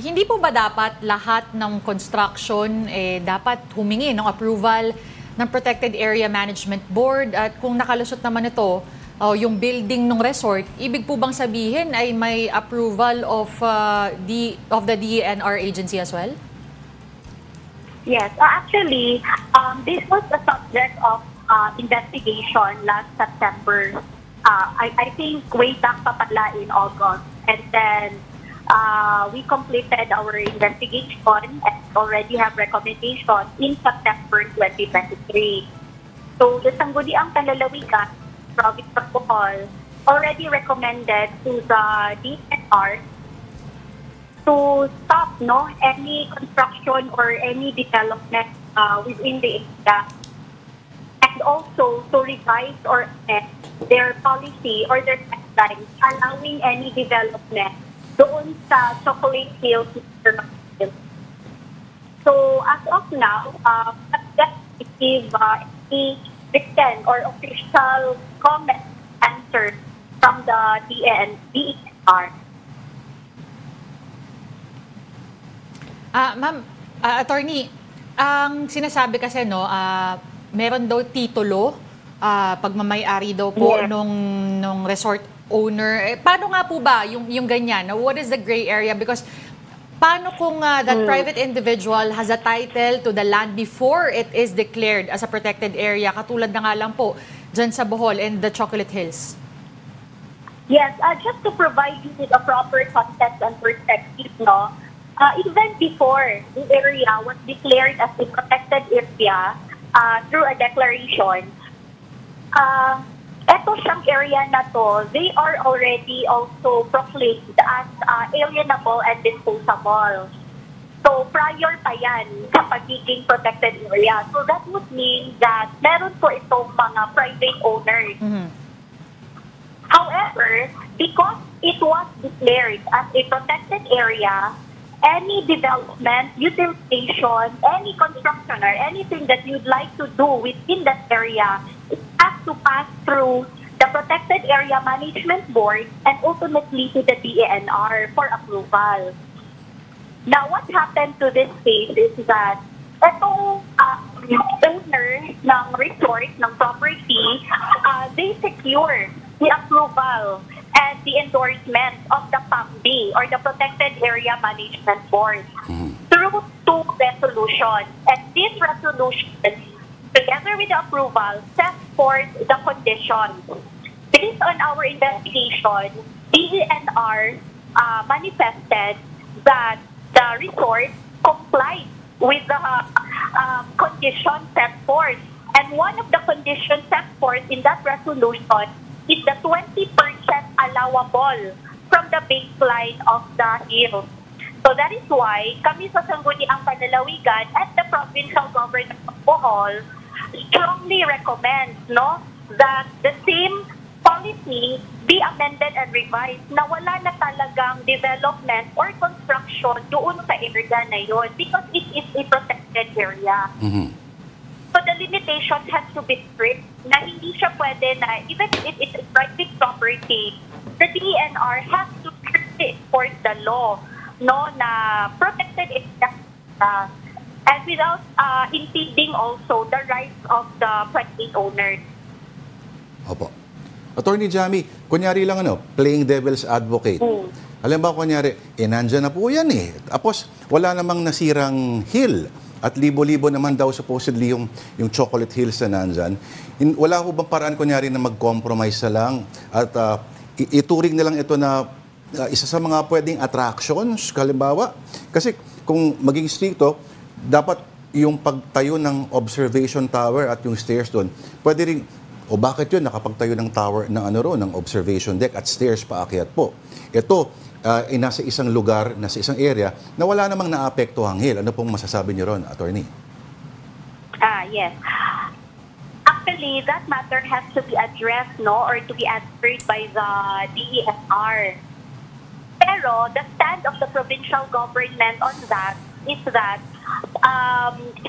Hindi po ba dapat lahat ng construction dapat humingi ng approval ng Protected Area Management Board? At kung nakalusot naman ito, yung building ng resort, ibig po bang sabihin ay may approval of the DENR agency as well? Yes, actually, this was the subject of investigation last September. I think way back papala in August, and then we completed our investigation and already have recommendations in September 2023. So the Sangguniang Panlalawigan province of Bohol already recommended to the DENR to stop any construction or any development within the area, and also to revise or amend their policy or their guidelines allowing any development doon sa Chocolate Hills. So as of now, that receive any written or official comment answer from the DENR. Ma'am, attorney, ang sinasabi kasi meron daw titulo, pagmamay-ari daw po nung resort owner. Paano nga po ba yung ganyan? What is the gray area? Because paano kung that private individual has a title to the land before it is declared as a protected area, katulad na nga lang po dyan sa Bohol and the Chocolate Hills? Yes, just to provide you with a proper context and perspective, no? Even before the area was declared as a protected area through a declaration, eto siyang area na to, they are already also proclaimed as alienable and disposable. So prior pa yan sa pagiging protected area. So that would mean that meron po itong mga private owners. However, because it was declared as a protected area, any development, utilization, any construction, or anything that you'd like to do within that area has to pass through the Protected Area Management Board and ultimately to the DENR for approval. Now, what happened to this case is that itong owner ng resort, ng property, they secure the approval and the endorsement of the PAMB or the Protected Area Management Board through two resolutions. And this resolution, together with the approval, set forth the conditions. Based on our investigation, DENR manifested that the resort complied with the conditions set forth. And one of the conditions set forth in that resolution is the 20% allowable from the baseline of the hill. So that is why kami sa Sangguniang Panlalawigan at the provincial government of Bohol strongly recommend, no, that the same policy be amended and revised na wala na talagang development or construction doon sa area na yun because it is a protected area. So the limitations have to be strict na hindi siya pwede na even if it's a private property, the DENR has to strictly enforce the law, no, na protected area and without impeding also the rights of the private owners. Opo. Attorney Jamie, kunyari lang playing devil's advocate. Alam ba kunyari, nandyan na po yan eh. Tapos wala namang nasirang hill at libo-libo naman daw supposedly yung Chocolate Hills na nandyan. Wala ko bang paraan kunyari na mag-compromise na lang at ituring na lang ito na isa sa mga pwedeng attractions, kalimbawa? Kasi kung maging stricto, dapat yung pagtayo ng observation tower at yung stairs doon, pwede rin, o bakit yun nakapagtayo ng tower ng ng observation deck at stairs paakyat po? Ito, nasa isang lugar, nasa isang area, na wala namang naapektuhang hill. Ano pong masasabi niyo ron, attorney? Yes. Actually, that matter has to be addressed, no, or to be answered by the DENR. Pero, the stand of the provincial government on that is that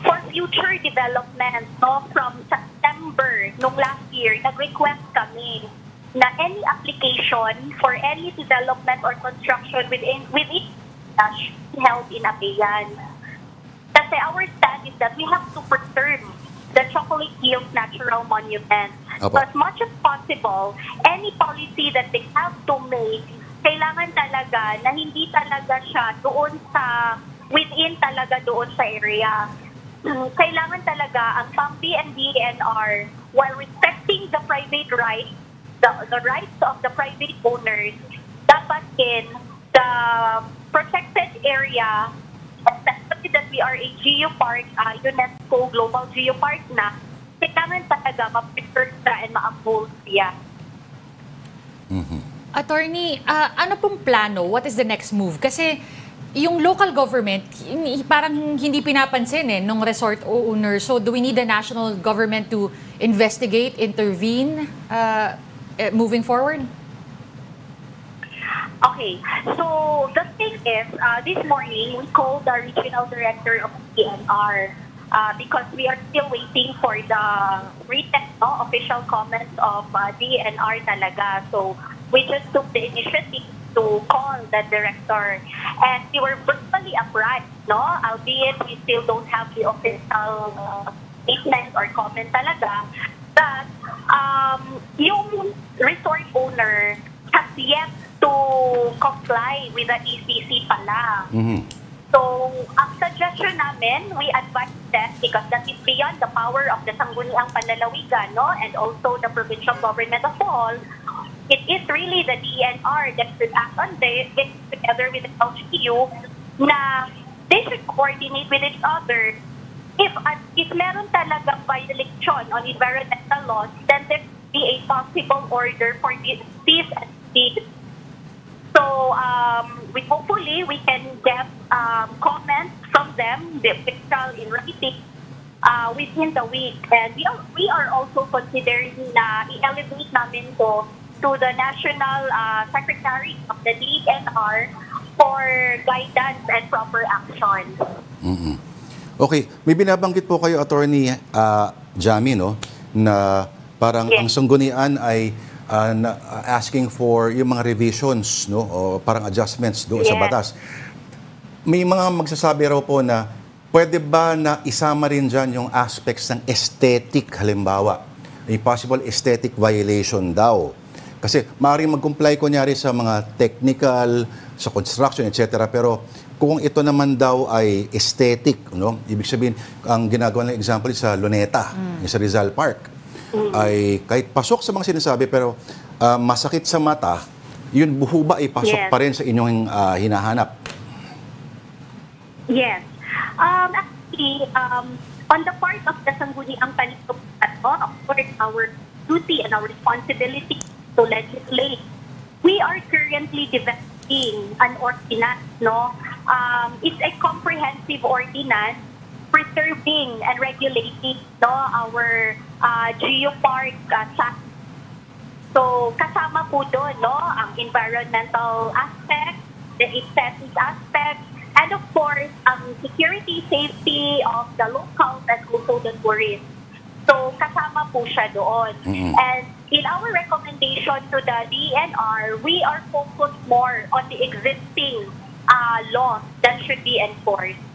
for future development, no, from September nung last year, nag-request kami na any application for any development or construction within held in Abayan. Kasi our stand is that we have to preserve the Chocolate Hills Natural Monument. So as much as possible, any policy that they have to make, kailangan talaga na hindi talaga siya doon sa, within talaga doon sa area. Kailangan talaga ang PAMPI and DENR, while respecting the private rights, the rights of the private owners, dapat in the protected area, especially that we are a geopark, UNESCO Global Geopark na, kailangan talaga ma-preserve and ma-uphold siya. Attorney, ano pong plano? What is the next move? Kasi yung local government, parang hindi pinapansin eh, nung resort owner. So do we need the national government to investigate, intervene moving forward? Okay, so the thing is, this morning we called the regional director of DENR because we are still waiting for the written official comments of DENR talaga. So we just took the initiative to call the director, and we were virtually upright, albeit we still don't have the official statement or comment talaga, that yung resort owner has yet to comply with the ECC pala. So, ang suggestion namin, we advise them because that is beyond the power of the Sangguniang Panlalawigan, and also the provincial government of Bohol. It is really the DENR that should act on this, together with the LGU, na they should coordinate with each other. If meron talaga violation on environmental laws, then there should be a possible order for this and this. So we hopefully we can get comments from them, the official in writing, within the week. And we are also considering na i-elevate namin ko to the National Secretary of the DENR for guidance and proper action. Okay, may binabanggit po kayo, Attorney Jamie, na parang ang Sangguniang ay asking for yung mga revisions, o parang adjustments doon sa batas. May mga magsasabi raw po na pwede ba na isama rin dyan yung aspects ng aesthetic, halimbawa, a possible aesthetic violation daw. Kasi maaaring mag-comply kunyari sa mga technical, sa construction, etc. Pero kung ito naman daw ay aesthetic, ibig sabihin, ang ginagawa ng example sa Luneta, sa Rizal Park, ay kahit pasok sa mga sinasabi pero masakit sa mata, yun buho ba ay pasok pa rin sa inyong hinahanap? Yes. Actually, on the part of the Sangguniang Panlalawigan, of course, our duty and our responsibility to legislate. We are currently developing an ordinance. It's a comprehensive ordinance preserving and regulating our geopark sites. So, kasama po doon ang environmental aspect, the aesthetic aspect, and of course, security, safety of the locals and also the tourists. So, kasama po siya doon. And in our recommendation to the DENR, we are focused more on the existing laws that should be enforced.